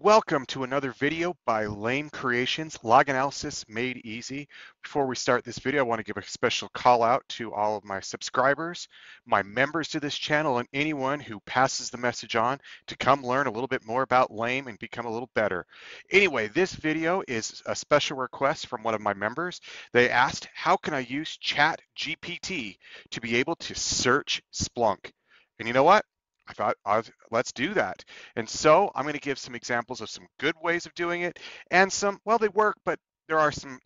Welcome to another video by Lame Creations, log analysis made easy. Before we start this video, I want to give a special call out to all of my subscribers, my members to this channel, and anyone who passes the message on to come learn a little bit more about Lame and become a little better. Anyway, this video is a special request from one of my members. They asked, how can I use ChatGPT to be able to search Splunk? And you know what? I thought, let's do that. And so I'm going to give some examples of some good ways of doing it and some, well, they work, but there are some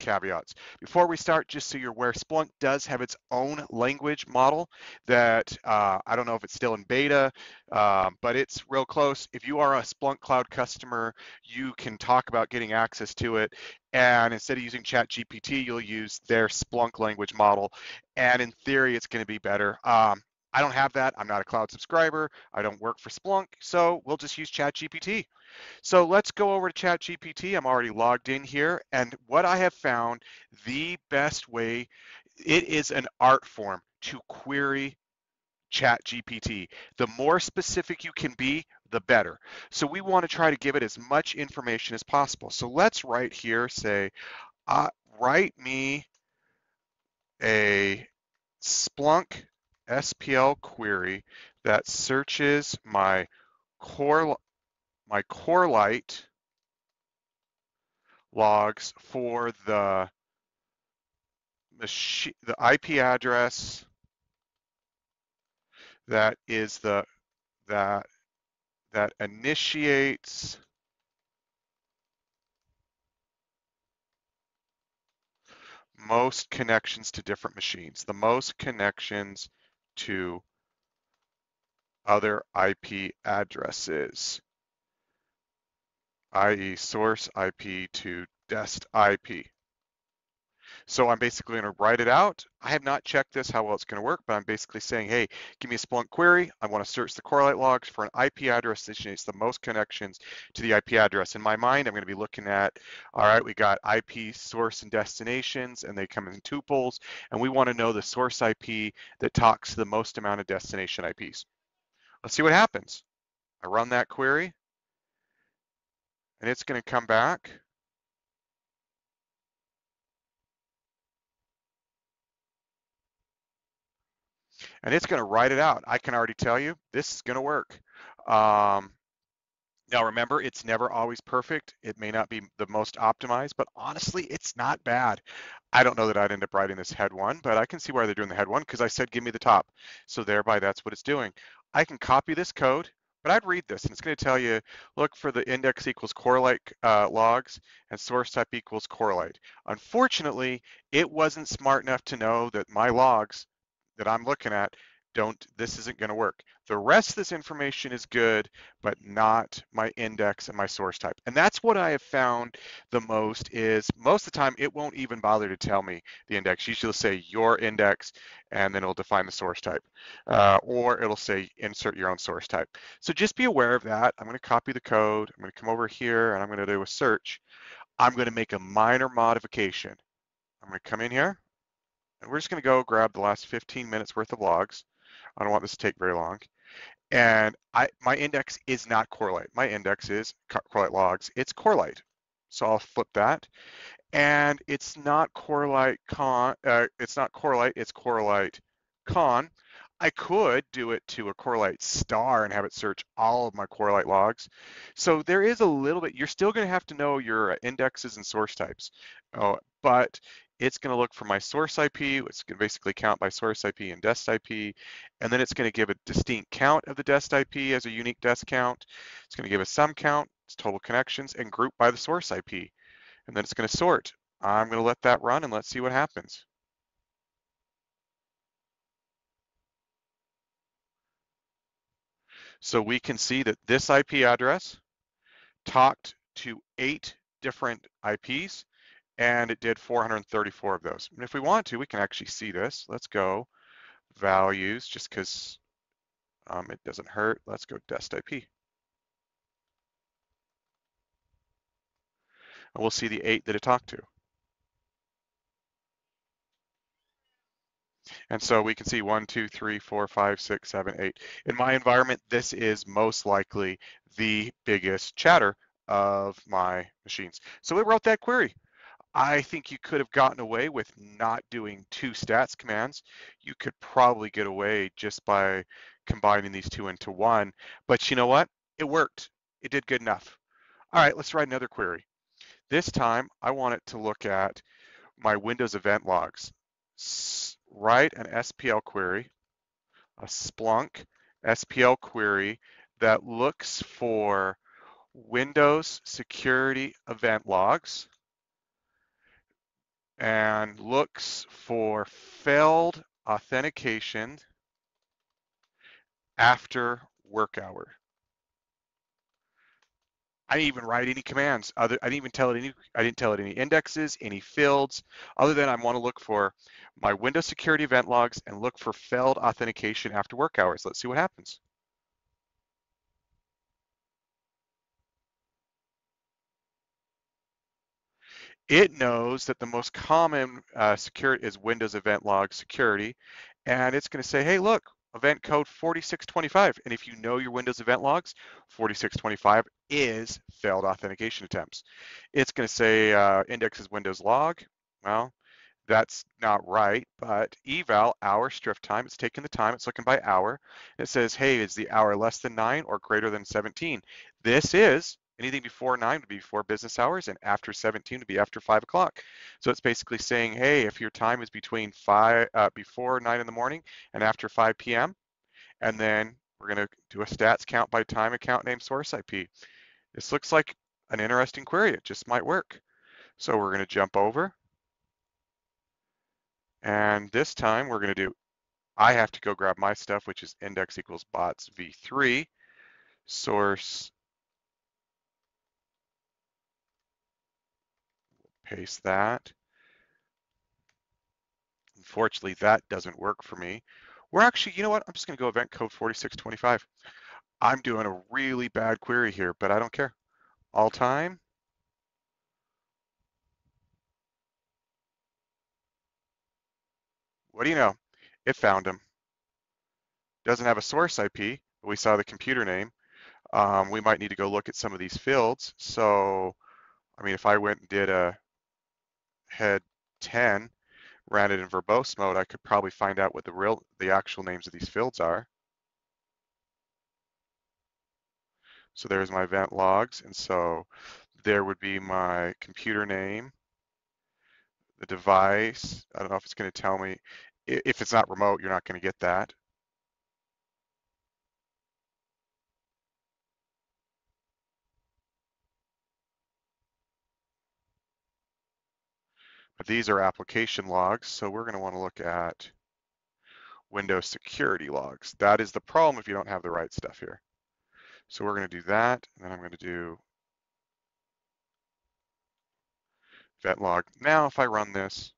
caveats. Before we start, just so you're aware, Splunk does have its own language model that I don't know if it's still in beta, but it's real close. If you are a Splunk Cloud customer, you can talk about getting access to it. And instead of using ChatGPT, you'll use their Splunk language model. And in theory, it's going to be better. I don't have that. I'm not a cloud subscriber. I don't work for Splunk, so we'll just use ChatGPT. So let's go over to ChatGPT. I'm already logged in here, and what I have found the best way, it is an art form to query ChatGPT. The more specific you can be, the better. So we want to try to give it as much information as possible. So let's right here say, write me a Splunk SPL query that searches my Corelight logs for the IP address that is that initiates most connections to different machines, the most connections to other IP addresses, i.e. source IP to dest IP. So I'm basically going to write it out. I have not checked this, how well it's going to work, but I'm basically saying, hey, give me a Splunk query. I want to search the Corelight logs for an IP address that generates the most connections to the IP address. In my mind, I'm going to be looking at, all right, we got IP source and destinations, and they come in tuples, and we want to know the source IP that talks to the most amount of destination IPs. Let's see what happens. I run that query, and it's going to come back. And it's going to write it out. I can already tell you this is going to work. Now, remember, it's never always perfect. It may not be the most optimized, but honestly, it's not bad. I don't know that I'd end up writing this head one, but I can see why they're doing the head one because I said, give me the top. So thereby, that's what it's doing. I can copy this code, but I'd read this, and it's going to tell you, look for the index equals Corelight logs and source type equals Corelight. Unfortunately, it wasn't smart enough to know that my logs that I'm looking at, this isn't going to work. The rest of this information is good, but not my index and my source type. And that's what I have found the most is most of the time it won't even bother to tell me the index. Usually it'll say your index, and then it'll define the source type, or it'll say insert your own source type. So just be aware of that. I'm going to copy the code. I'm going to come over here, and I'm going to do a search. I'm going to make a minor modification. I'm going to come in here. And we're just going to go grab the last 15 minutes worth of logs. I don't want this to take very long. And my index is not Corelight. My index is Corelight logs. It's Corelight. So I'll flip that. And it's not Corelight con. It's not Corelight. It's Corelight con. I could do it to a Corelight star and have it search all of my Corelight logs. So there is a little bit. You're still going to have to know your indexes and source types. But it's going to look for my source IP. It's going to basically count by source IP and dest IP. And then it's going to give a distinct count of the dest IP as a unique dest count. It's going to give a sum count, its total connections, and group by the source IP. And then it's going to sort. I'm going to let that run, and let's see what happens. So we can see that this IP address talked to 8 different IPs. And it did 434 of those. And if we want to, we can actually see this. Let's go values, just because it doesn't hurt. Let's go dest IP. And we'll see the 8 that it talked to. And so we can see 1, 2, 3, 4, 5, 6, 7, 8. In my environment, this is most likely the biggest chatter of my machines. So we wrote that query. I think you could have gotten away with not doing two stats commands. You could probably get away just by combining these two into one, but you know what? It worked. It did good enough. All right, let's write another query. This time, I want it to look at my Windows event logs. Write an SPL query, a Splunk SPL query that looks for Windows security event logs and looks for failed authentication after work hour. I didn't even write any commands. I didn't tell it any indexes, any fields, other than I want to look for my Windows security event logs and look for failed authentication after work hours. Let's see what happens. It knows that the most common security is Windows event log security, and it's going to say, hey, look, event code 4625. And if you know your Windows event logs, 4625 is failed authentication attempts. It's going to say indexes Windows log. Well, that's not right, but eval hour strip time, it's taking the time, it's looking by hour. It says, hey, is the hour less than 9 or greater than 17? This is anything before 9 would be before business hours, and after 17 would be after 5 o'clock. So it's basically saying, hey, if your time is between before 9 in the morning and after 5 p.m., and then we're going to do a stats count by time, account name, source IP. This looks like an interesting query. It just might work. So we're going to jump over. And this time we're going to do, I have to go grab my stuff, which is index equals bots v3, source. Paste that. Unfortunately, that doesn't work for me. We're actually, you know what? I'm just going to go event code 4625. I'm doing a really bad query here, but I don't care. All time. What do you know? It found him. Doesn't have a source IP, but we saw the computer name. We might need to go look at some of these fields. So, I mean, if I went and did a head 10, ran it in verbose mode, I could probably find out what the actual names of these fields are. So there's my event logs, and so there would be my computer name, the device. I don't know if it's going to tell me. If it's not remote, you're not going to get that. But these are application logs, so we're going to want to look at Windows security logs. That is the problem if you don't have the right stuff here. So we're going to do that, and then I'm going to do event log. Now, if I run this,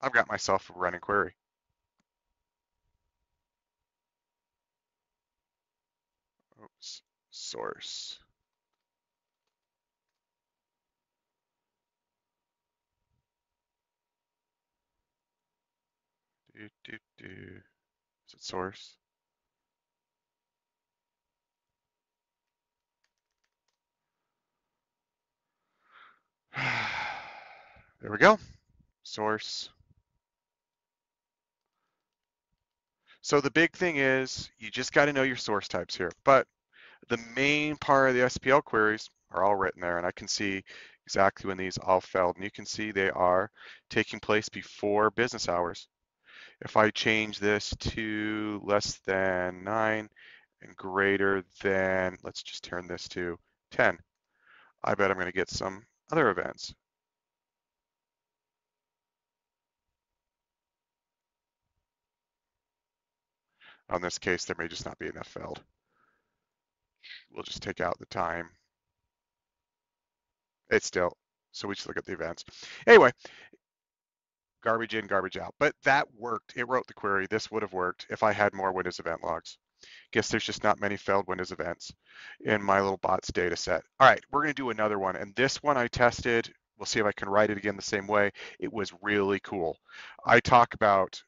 I've got myself a running query. Oops, source. Is it source? There we go. Source. So the big thing is you just got to know your source types here. But the main part of the SPL queries are all written there, and I can see exactly when these all failed. And you can see they are taking place before business hours. If I change this to less than 9 and greater than, let's just turn this to 10. I bet I'm going to get some other events. On this case, there may just not be enough failed. We'll just take out the time. It's still, so we just look at the events. Anyway. Garbage in, garbage out, but that worked. It wrote the query. This would have worked if I had more Windows event logs. Guess there's just not many failed Windows events in my little bots data set. All right, we're going to do another one, and this one I tested We'll see if I can write it again the same way. It was really cool. I talk about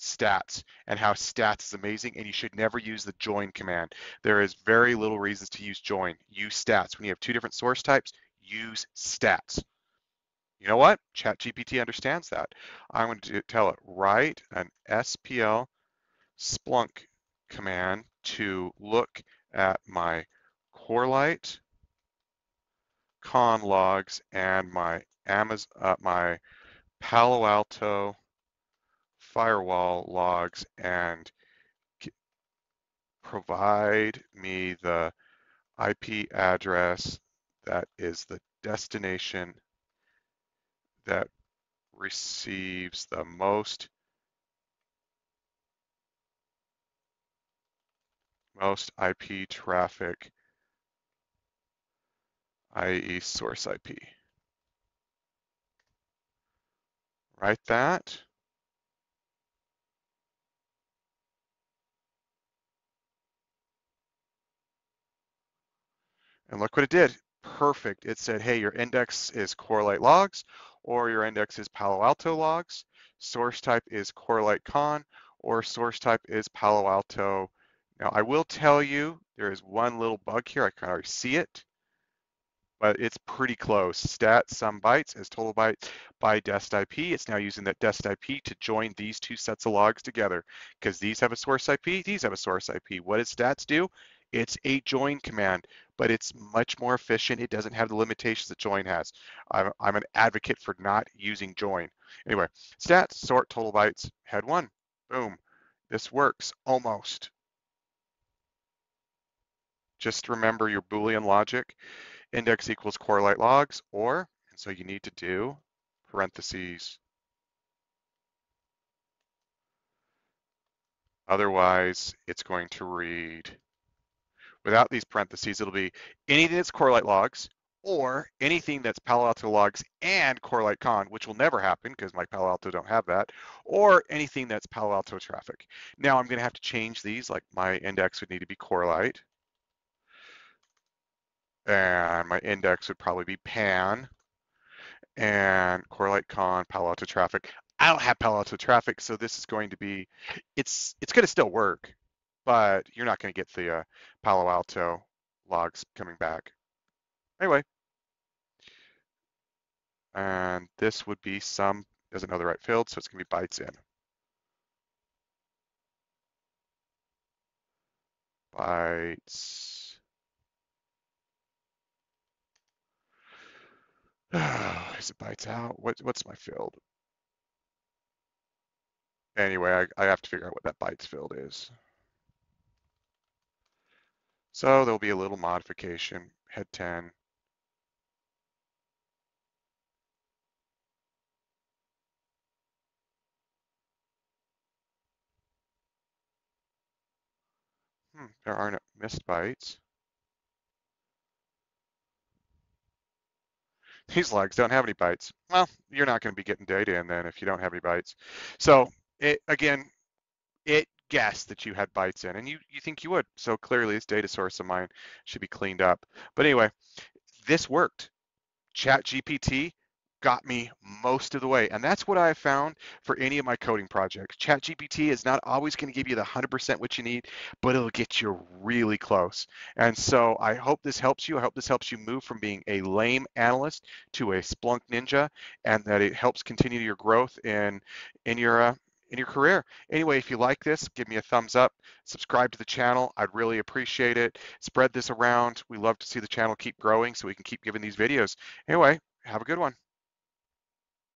stats and how stats is amazing, and you should never use the join command. There is very little reasons to use join. Use stats. When you have two different source types, use stats. You know what? ChatGPT understands that. I'm going to tell it, write an SPL Splunk command to look at my Corelight con logs and my Amazon, my Palo Alto firewall logs, and provide me the IP address that is the destination that receives the most IP traffic, i.e. source IP. Write that. And look what it did. Perfect. It said, hey, your index is Corelight logs, or your index is Palo Alto logs. Source type is Corelight con, or source type is Palo Alto. Now, I will tell you, there is one little bug here. I can already see it, but it's pretty close. Stat sum bytes as total bytes by dest IP. It's now using that dest IP to join these two sets of logs together, because these have a source IP, these have a source IP. What does stats do? It's a join command, but it's much more efficient. It doesn't have the limitations that join has. I'm an advocate for not using join. Anyway, stats, sort total bytes, head one. Boom. This works almost. Just remember your Boolean logic. Index equals Corelight logs, or, and so you need to do parentheses. Otherwise, it's going to read. Without these parentheses, it'll be anything that's Corelight logs or anything that's Palo Alto logs and Corelight con, which will never happen because my Palo Alto don't have that, or anything that's Palo Alto traffic. Now I'm going to have to change these, like my index would need to be Corelight, and my index would probably be PAN, and Corelight con, Palo Alto traffic. I don't have Palo Alto traffic, so this is going to be, it's going to still work, but you're not going to get the Palo Alto logs coming back. Anyway, and this would be some, doesn't know the right field, so it's going to be bytes in. Bytes. Is it bytes out? What's my field? Anyway, I have to figure out what that bytes field is. So there'll be a little modification, head 10. There are no missed bytes. These logs don't have any bytes. Well, you're not going to be getting data in then if you don't have any bytes. So it, again, it guess that you had bytes in, and you think you would. So clearly this data source of mine should be cleaned up. But anyway, this worked. ChatGPT got me most of the way. And that's what I found for any of my coding projects. ChatGPT is not always going to give you the 100% what you need, but it'll get you really close. And so I hope this helps you. I hope this helps you move from being a lame analyst to a Splunk ninja, and that it helps continue your growth in your career. Anyway, if you like this, give me a thumbs up, subscribe to the channel. I'd really appreciate it. Spread this around. We love to see the channel keep growing so we can keep giving these videos. Anyway, have a good one.